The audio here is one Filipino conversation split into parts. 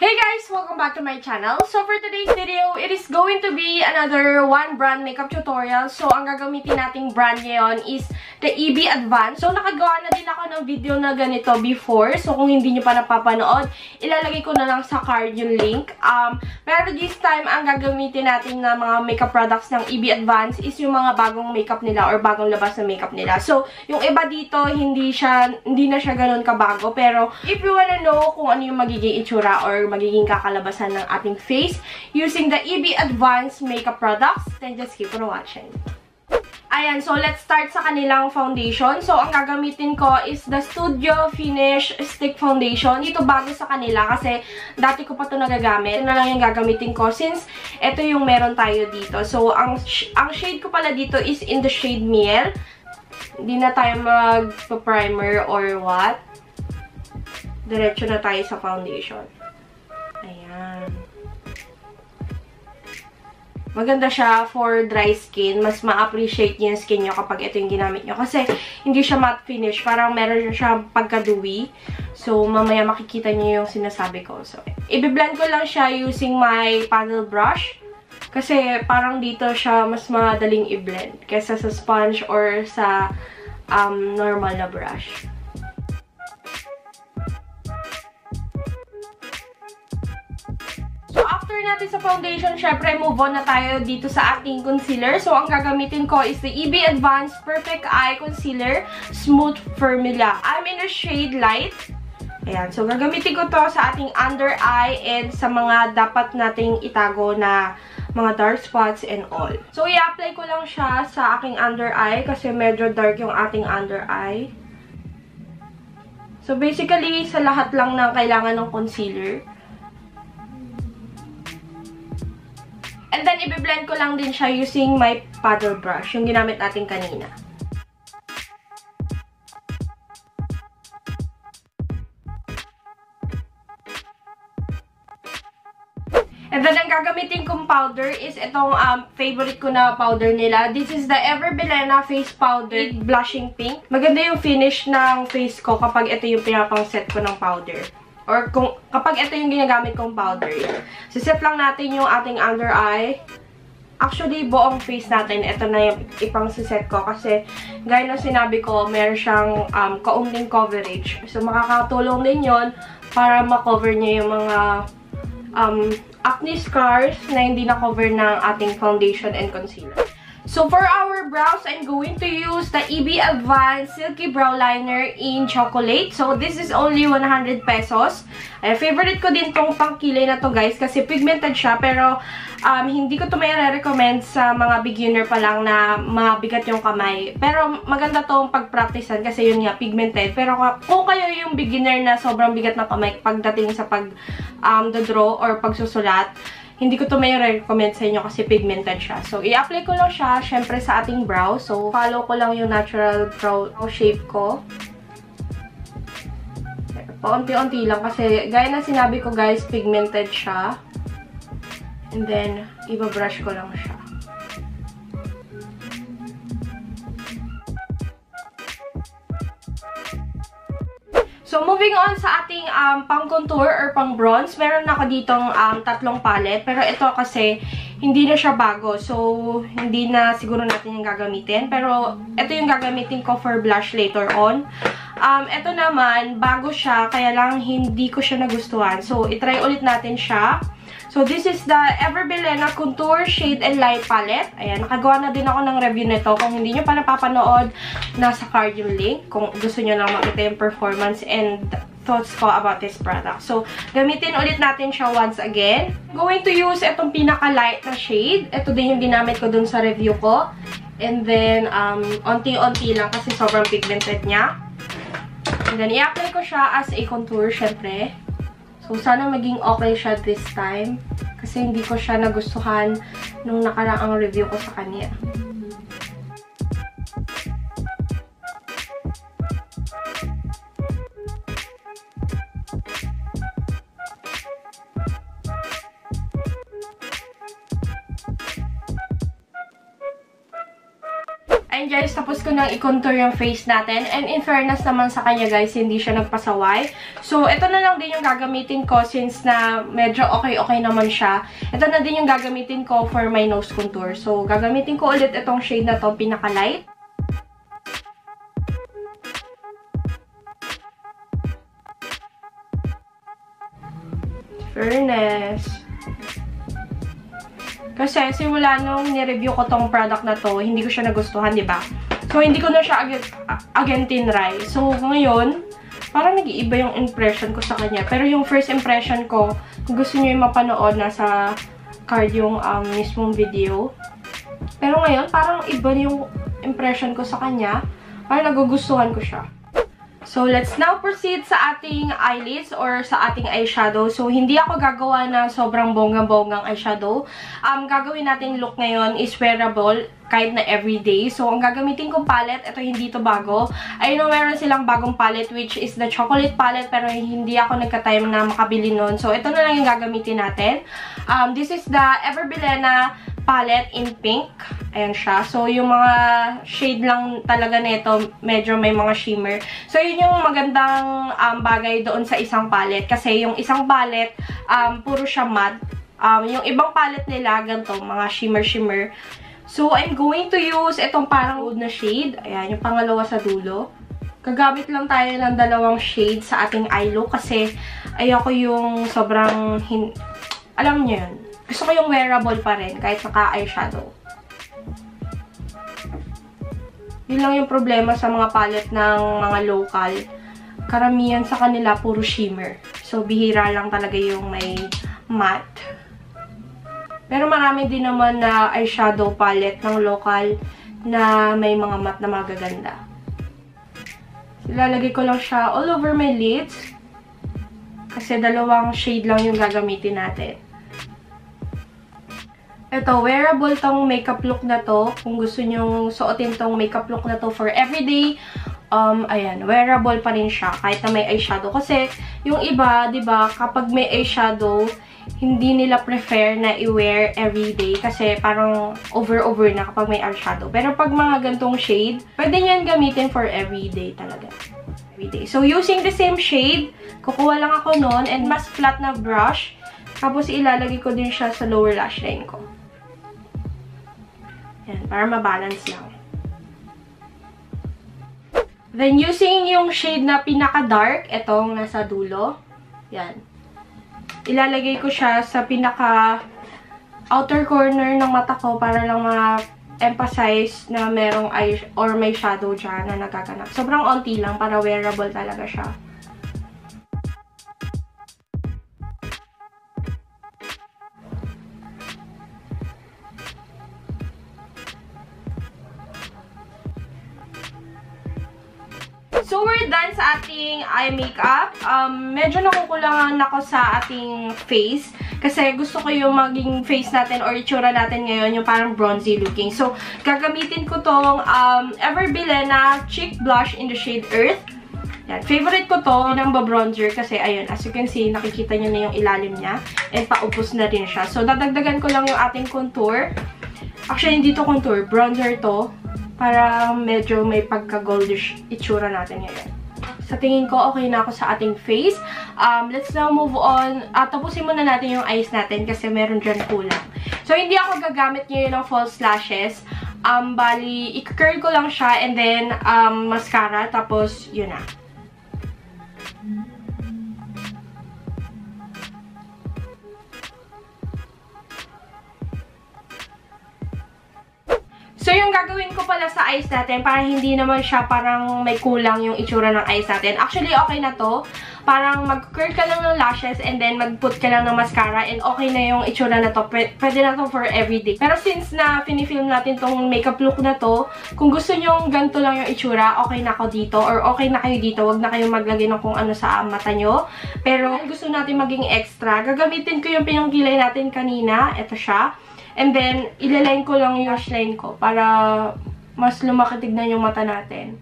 Hey guys! Welcome back to my channel. So for today's video, it is going to be another one brand makeup tutorial. So ang gagamitin nating brand ngayon is the EB Advanced. So nakagawa na din ako ng video na ganito before. So kung hindi nyo pa napapanood, ilalagay ko na lang sa card yung link. Pero this time, ang gagamitin natin na mga makeup products ng EB Advanced is yung mga bagong makeup nila or bagong labas na makeup nila. So yung iba dito, hindi na siya ganun kabago. Pero if you wanna know kung ano yung magiging itsura or magiging kakalabasan ng ating face using the EB Advanced makeup products, then just keep on watching. Ayan, so let's start sa kanilang foundation. So, ang gagamitin ko is the Studio Finish Stick Foundation. Ito bago sa kanila kasi dati ko pa ito nagagamit. Ito na lang yung gagamitin ko since ito yung meron tayo dito. So, ang shade ko pala dito is in the shade Miel. Hindi na tayo mag-primer or what. Diretso na tayo sa foundation. Ayan. Maganda siya for dry skin. Mas ma-appreciate niya yung skin nyo kapag ito yung ginamit nyo. Kasi hindi siya matte finish. Parang meron siya pagka-dewy. So, mamaya makikita nyo yung sinasabi ko. So, i-blend ko lang siya using my paddle brush. Kasi parang dito siya mas madaling i-blend kesa sa sponge or sa normal na brush. Natin sa foundation, syempre move on na tayo dito sa ating concealer. So, ang gagamitin ko is the EB Advanced Perfect Eye Concealer Smooth Formula. I'm in the shade Light. Ayan. So, gagamitin ko to sa ating under eye and sa mga dapat nating itago na mga dark spots and all. So, i-apply ko lang siya sa aking under eye kasi medyo dark yung ating under eye. So, basically, sa lahat lang ng kailangan ng concealer. And then, i-blend ko lang din siya using my paddle brush, yung ginamit natin kanina. And then, ang gagamitin kong powder is itong favorite ko na powder nila. This is the Ever Bilena Face Powder Blushing Pink. Maganda yung finish ng face ko kapag ito yung pinapang-set ko ng powder. Or kapag ito yung ginagamit kong powder. So, set lang natin yung ating under eye. Actually, buong face natin, ito na yung ipang-set ko. Kasi, gaya na sinabi ko, meron siyang kaunting coverage. So, makakatulong din yun para makover niya yung mga acne scars na hindi na-cover ng ating foundation and concealer. So, for our brows, I'm going to use the EB Advanced Silky Brow Liner in Chocolate. So, this is only 100 pesos. Favorite ko din tong pangkilay na to, guys, kasi pigmented siya. Pero, hindi ko to may re-recommend sa mga beginner pa lang na mabigat yung kamay. Pero, maganda tong pag-practicean kasi yun nga, pigmented. Pero, kung kayo yung beginner na sobrang bigat na kamay pagdating sa pag-draw or pagsusulat, hindi ko to may recommend sa inyo kasi pigmented siya. So, i-apply ko lang siya, syempre, sa ating brow. So, follow ko lang yung natural brow shape ko. Paunti-unti lang kasi, gaya na sinabi ko, guys, pigmented siya. And then, ibabrush ko lang siya. So, moving on sa ating pang-contour or pang-bronze, meron ako ditong tatlong palette. Pero ito kasi, hindi na siya bago. So, hindi na siguro natin yung gagamitin. Pero, ito yung gagamitin ko for blush later on. Ito naman, bago siya, kaya lang hindi ko siya nagustuhan. So, itry ulit natin siya. So, this is the Ever Bilena Contour Shade and Light Palette. Ayan, nakagawa na din ako ng review nito. Kung hindi nyo pa napapanood, nasa card yung link. Kung gusto nyo lang makita yung performance and thoughts ko about this product. So, gamitin ulit natin siya once again. I'm going to use itong pinaka-light na shade. Ito din yung ginamit ko dun sa review ko. And then, onti-onti lang kasi sobrang pigmented niya. And then, i-apply ko siya as a contour, syempre. So, sana maging okay siya this time. Kasi hindi ko siya nagustuhan nung nakaraang review ko sa kanya. And guys, tapos ko nang i-contour yung face natin. And in fairness naman sa kanya, guys, hindi siya nagpasaway. So, ito na lang din yung gagamitin ko since na medyo okay-okay naman siya. Ito na din yung gagamitin ko for my nose contour. So, gagamitin ko ulit itong shade na to, pinaka-light. Fairness. Kasi simula nung nireview ko tong product na to, hindi ko siya nagustuhan, di ba? So, hindi ko na siya again tinry. So, ngayon, parang nag-iiba yung impression ko sa kanya. Pero yung first impression ko, kung gusto nyo yung mapanood, nasa card yung mismong video. Pero ngayon, parang iba yung impression ko sa kanya. Parang nagugustuhan ko siya. So, let's now proceed sa ating eyelids or sa ating eyeshadow. So, hindi ako gagawa na sobrang bonggang-bonggang eyeshadow. Gagawin natin look ngayon is wearable, kahit na everyday. So, ang gagamitin kong palette, ito hindi to bago. I know meron silang bagong palette which is the chocolate palette, pero hindi ako nagka-time na makabili nun. So, ito na lang yung gagamitin natin. This is the Ever Bilena palette in pink. Ayan siya. So, yung mga shade lang talaga nito, medyo may mga shimmer. So, yun yung magandang bagay doon sa isang palette. Kasi yung isang palette, puro siya matte. Yung ibang palette nila, ganito, mga shimmer-shimmer. So, I'm going to use itong parang nude na shade. Ayan, yung pangalawa sa dulo. Gagamit lang tayo ng dalawang shade sa ating eye look. Kasi, ayoko yung sobrang... Alam niyo yun. Gusto ko yung wearable pa rin, kahit naka-eyeshadow. Yun lang yung problema sa mga palette ng mga local. Karamihan sa kanila, puro shimmer. So, bihira lang talaga yung may matte. Pero marami din naman na eyeshadow palette ng local na may mga matte na magaganda. Ilalagay ko lang siya all over my lids. Kasi dalawang shade lang yung gagamitin natin. Ito, wearable tong makeup look na to. Kung gusto nyong suotin tong makeup look na to for everyday, ayan, wearable pa rin siya kahit na may eyeshadow. Kasi yung iba, di ba, kapag may eyeshadow, hindi nila prefer na i-wear everyday kasi parang over-over na kapag may eyeshadow. Pero pag mga gantong shade, pwede nyan gamitin for everyday talaga. Everyday. So, using the same shade, kukuha lang ako nun and mas flat na brush. Tapos, ilalagay ko din siya sa lower lash line ko. Ayan, para ma-balance lang. Then, using yung shade na pinaka-dark, itong nasa dulo, yan. Ilalagay ko siya sa pinaka-outer corner ng mata ko para lang ma-emphasize na merong eye or may shadow dyan na nagaganap. Sobrang onti lang para wearable talaga siya. So, we're done sa ating eye makeup. Medyo nakukulangan ako sa ating face. Kasi gusto ko yung maging face natin or itsura natin ngayon, yung parang bronzy looking. So, gagamitin ko tong Ever Bilena Cheek Blush in the shade Earth. Yan. Favorite ko to ng bronzer kasi, ayun, as you can see, nakikita nyo na yung ilalim niya. And paupos na rin siya. So, dadagdagan ko lang yung ating contour. Actually, hindi to contour. Bronzer to. Para medyo may pagka-goldish itsura natin ngayon. Sa tingin ko, okay na ako sa ating face. Let's now move on. Tapusin muna natin yung eyes natin kasi meron dyan kulang. So, hindi ako gagamit ngayon ng false lashes. Bali, i-curl ko lang siya and then mascara. Tapos, yun na. So, yung gagawin ko pala sa eyes natin para hindi naman siya parang may kulang yung itsura ng eyes natin. Actually, okay na to. Parang mag-curl ka lang ng lashes and then mag-put ka lang ng mascara and okay na yung itsura na to. Pwede na to for everyday. Pero since na pinifilm natin tong makeup look na to, kung gusto nyo ganito lang yung itsura, okay na ako dito or okay na kayo dito. Huwag na kayong maglagay ng kung ano sa mata nyo. Pero gusto natin maging extra, gagamitin ko yung pinanggilay natin kanina. Ito siya. And then, ilaline ko lang yung lash line ko para mas lumaki tignan yung mata natin.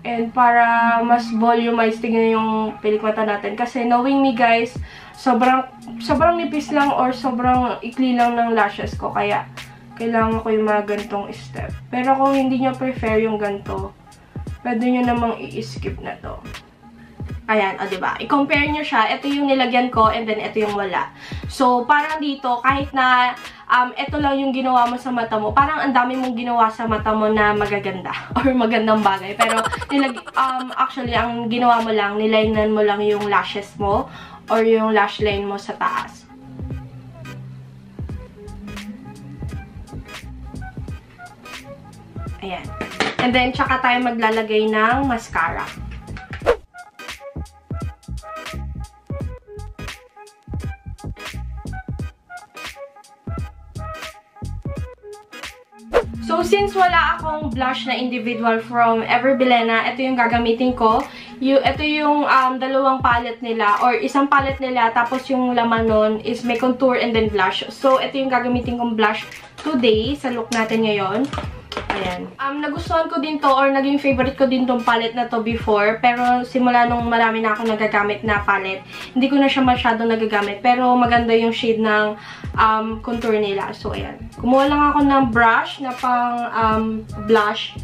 And para mas volumize tignan yung pilik mata natin. Kasi knowing me guys, sobrang nipis lang or sobrang ikli lang ng lashes ko. Kaya, kailangan ko yung mga ganitong step. Pero kung hindi nyo prefer yung ganito, pwede nyo namang i-skip na to. Ayan, o diba? I-compare nyo siya. Ito yung nilagyan ko and then ito yung wala. So, parang dito, kahit na ito lang yung ginawa mo sa mata mo, parang ang dami mong ginawa sa mata mo na magaganda or magandang bagay. Pero, actually, ang ginawa mo lang, nilainan mo lang yung lashes mo or yung lash line mo sa taas. Ayan. And then, tsaka tayo maglalagay ng mascara. So, since wala akong blush na individual from Ever Bilena, ito yung gagamitin ko. Ito yung dalawang palette nila, or isang palette nila, tapos yung laman nun is may contour and then blush. So, ito yung gagamitin kong blush today sa look natin ngayon. Ayan. Nagustuhan ko din to, or naging favorite ko din tong palette na to before, pero simula nung marami na akong nagagamit na palette, hindi ko na siya masyado nagagamit, pero maganda yung shade ng contour nila. So, ayan. Kumuha lang ako ng brush na pang blush.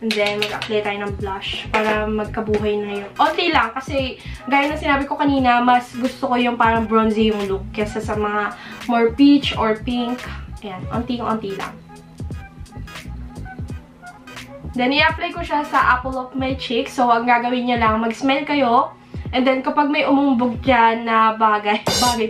And then, mag-apply tayo ng blush para magkabuhay na yun. Okay lang, kasi gaya na sinabi ko kanina, mas gusto ko yung parang bronzy yung look kesa sa mga more peach or pink. Ayan, onti-onti lang. Then, i-apply ko siya sa apple of my cheek. So, ang gagawin niya lang, mag-smell kayo. And then, kapag may umumbog dyan na bagay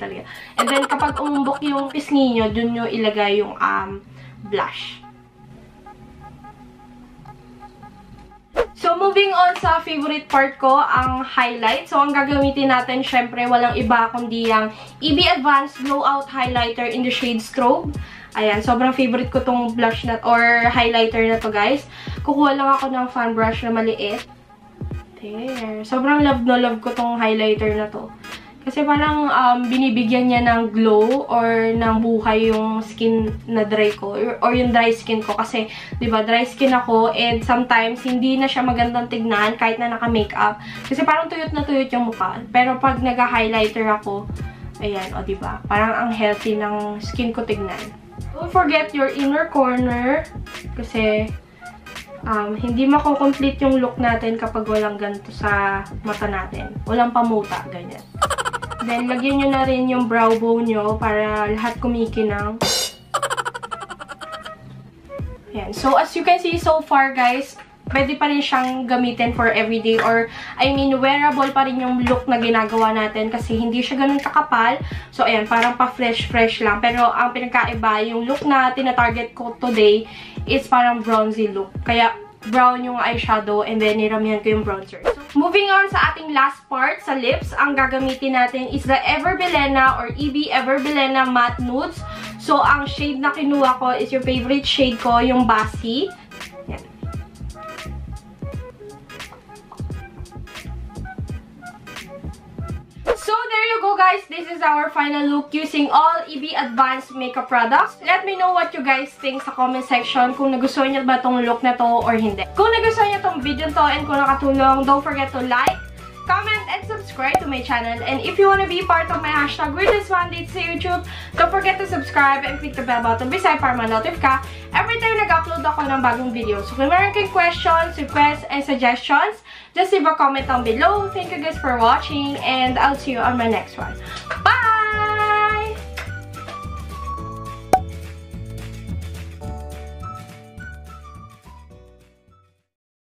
talaga. And then, kapag umumbog yung pisngi nyo, dun nyo ilagay yung blush. So, moving on sa favorite part ko, ang highlight. So, ang gagamitin natin, syempre, walang iba kundi ang EB Advanced Glow Out Highlighter in the shade Strobe. Ayan, sobrang favorite ko tong blush na, or highlighter na to, guys. Kukuha lang ako ng fan brush na maliit. There. Sobrang love na love ko tong highlighter na to. Kasi parang binibigyan niya ng glow or ng buhay yung skin na dry ko. Or yung dry skin ko. Kasi, di ba, dry skin ako. And sometimes, hindi na siya magandang tignan kahit na naka-makeup. Kasi parang tuyot na tuyot yung mukha. Pero pag nag-highlighter ako, ayan, o di ba, parang ang healthy ng skin ko tignan. Don't forget your inner corner kasi hindi mako-complete yung look natin kapag walang ganito sa mata natin. Walang pamuta, ganyan. Then, lagyan nyo na rin yung brow bone nyo para lahat kumikinang. Ayan. So, as you can see so far, guys, pwede pa rin siyang gamitin for everyday or, I mean, wearable pa rin yung look na ginagawa natin kasi hindi siya ganun kakapal. So, ayan, parang pa-fresh-fresh lang. Pero, ang pinakaiba, yung look na tina-target ko today is parang bronzy look. Kaya, brown yung eyeshadow and then niramihan ko yung bronzer. So, moving on sa ating last part, sa lips, ang gagamitin natin is the Ever Bilena or EB Ever Bilena Matte Nudes. So, ang shade na kinuha ko is your favorite shade ko, yung Basi. So, there you go, guys. This is our final look using all EB Advanced makeup products. Let me know what you guys think sa comment section kung nagustuhan nyo ba tong look na to or hindi. Kung nagustuhan nyo tong video to and kung nakatulong, don't forget to like, comment, and subscribe to my channel. And if you wanna be part of my hashtag weirdest mandate sa YouTube, don't forget to subscribe and click the bell button beside para ma-notif ka every time nag-upload ako ng bagong video. So, kung meron kayong questions, requests, and suggestions, just leave a comment down below. Thank you guys for watching, and I'll see you on my next one. Bye!